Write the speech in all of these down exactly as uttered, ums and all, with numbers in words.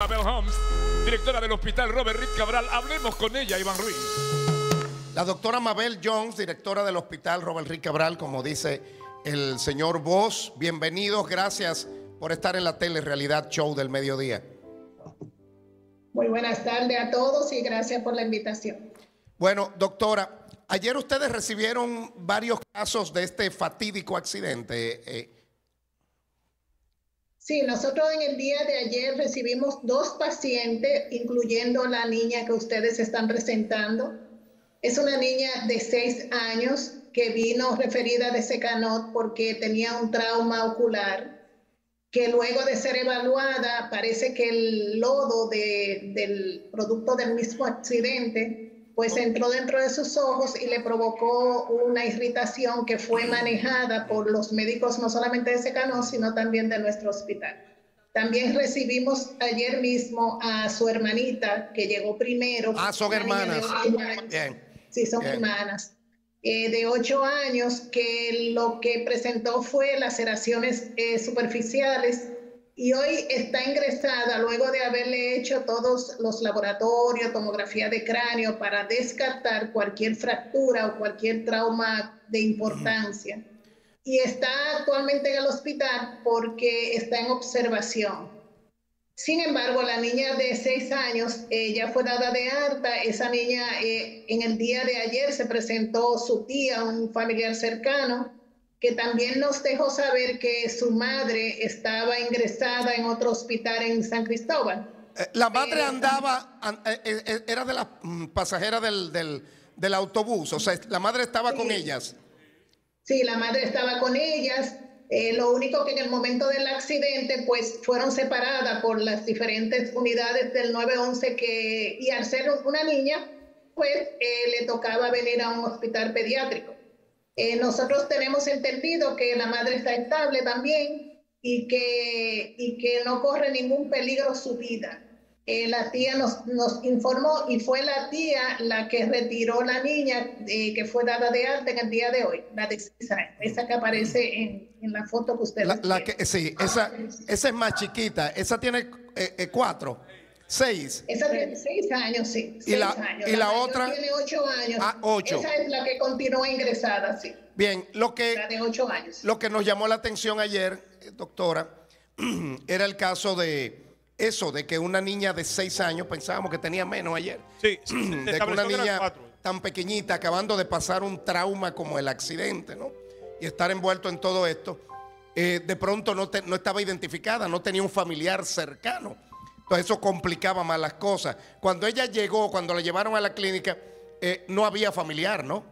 Mabel Holmes, directora del Hospital Robert Reid Cabral. Hablemos con ella, Iván Ruiz. La doctora Mabel Jones, directora del Hospital Robert Reid Cabral, como dice el señor Voz. Bienvenidos, gracias por estar en la Tele Realidad Show del Mediodía. Muy buenas tardes a todos y gracias por la invitación. Bueno, doctora, ayer ustedes recibieron varios casos de este fatídico accidente. Eh, Sí, nosotros en el día de ayer recibimos dos pacientes, incluyendo la niña que ustedes están presentando. Es una niña de seis años que vino referida de Secanot porque tenía un trauma ocular, que luego de ser evaluada parece que el lodo de, del producto del mismo accidente pues entró dentro de sus ojos y le provocó una irritación que fue manejada por los médicos no solamente de Secanot, sino también de nuestro hospital. También recibimos ayer mismo a su hermanita, que llegó primero. Ah, son hermanas. Bien. Sí, son Bien. hermanas. Eh, de ocho años, que lo que presentó fue laceraciones eh, superficiales. Y hoy está ingresada luego de haberle hecho todos los laboratorios, tomografía de cráneo, para descartar cualquier fractura o cualquier trauma de importancia. Y está actualmente en el hospital porque está en observación. Sin embargo, la niña de seis años eh, ya fue dada de alta. Esa niña eh, en el día de ayer se presentó su tía, un familiar cercano, que también nos dejó saber que su madre estaba ingresada en otro hospital en San Cristóbal. Eh, la madre Pero, andaba, era de las pasajeras del, del, del autobús, o sea, la madre estaba sí. con ellas. Sí, la madre estaba con ellas, eh, lo único que en el momento del accidente pues fueron separadas por las diferentes unidades del nueve once que, y al ser una niña, pues eh, le tocaba venir a un hospital pediátrico. Eh, nosotros tenemos entendido que la madre está estable también y que, y que no corre ningún peligro su vida. Eh, la tía nos, nos informó y fue la tía la que retiró la niña eh, que fue dada de alta en el día de hoy, la de seis años, esa que aparece en, en la foto que ustedes la, la que, Sí, esa, esa es más chiquita, esa tiene eh, cuatro. Seis. Esa tiene seis años, sí. Seis y la, años. Y la, la otra tiene ocho años. Ah, ocho. Esa es la que continúa ingresada, sí. Bien, lo que, la de ocho años. Lo que nos llamó la atención ayer, doctora, era el caso de eso, de que una niña de seis años, pensábamos que tenía menos ayer, sí, sí, sí, de que una niña tan pequeñita, acabando de pasar un trauma como el accidente, ¿no? Y estar envuelto en todo esto, eh, de pronto no, te, no estaba identificada, no tenía un familiar cercano. Entonces eso complicaba más las cosas. Cuando ella llegó, cuando la llevaron a la clínica, eh, no había familiar, ¿no?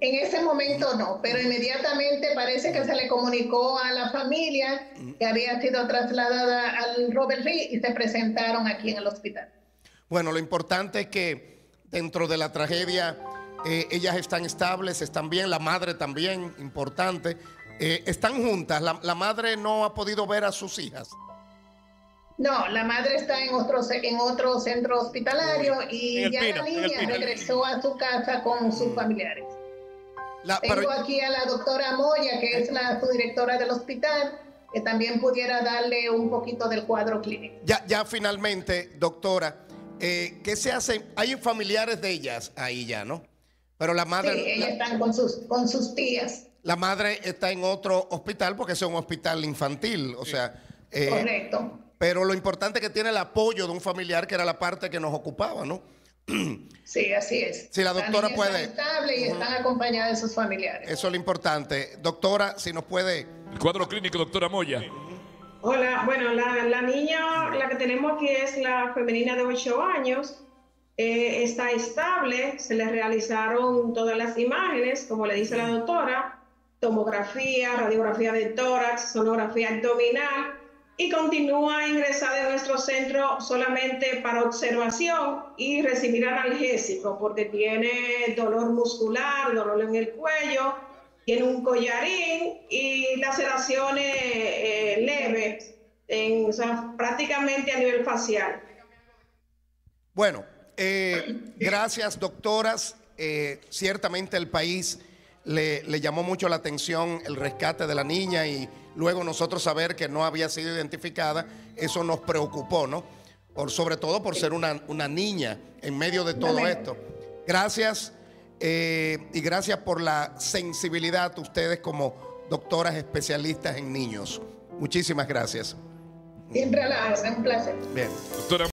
En ese momento no, pero inmediatamente parece que se le comunicó a la familia que había sido trasladada al Robert Reid y se presentaron aquí en el hospital. Bueno, lo importante es que dentro de la tragedia eh, ellas están estables, están bien, la madre también, importante. Eh, están juntas, la, la madre no ha podido ver a sus hijas. No, la madre está en otro, en otro centro hospitalario y ya Pino, la niña regresó a su casa con sus familiares. La, Tengo pero... aquí a la doctora Moya, que es la subdirectora del hospital, que también pudiera darle un poquito del cuadro clínico. Ya, ya finalmente, doctora, eh, ¿qué se hace? Hay familiares de ellas ahí ya, ¿no? Pero la madre... Sí, ellas la... están con sus, con sus tías. La madre está en otro hospital porque es un hospital infantil, o sí. sea... Eh... Correcto. Pero lo importante es que tiene el apoyo de un familiar, que era la parte que nos ocupaba, ¿no? Sí, así es. Si la doctora la puede... Está estable y uh-huh. están acompañadas de sus familiares. Eso es lo importante. Doctora, si nos puede... El cuadro clínico, doctora Moya. Hola, bueno, la, la niña, la que tenemos aquí es la femenina de ocho años. Eh, está estable, se le realizaron todas las imágenes, como le dice la doctora. Tomografía, radiografía de tórax, sonografía abdominal... y continúa ingresada en nuestro centro solamente para observación y recibir analgésico porque tiene dolor muscular, dolor en el cuello, tiene un collarín y laceraciones eh, leves, en, o sea, prácticamente a nivel facial. Bueno, eh, gracias doctoras, eh, ciertamente el país le, le llamó mucho la atención el rescate de la niña y luego nosotros saber que no había sido identificada, eso nos preocupó, ¿no? Por, sobre todo por ser una, una niña en medio de todo esto. Gracias eh, y gracias por la sensibilidad de ustedes como doctoras especialistas en niños. Muchísimas gracias. Siempre a la orden, un placer. Bien. Doctora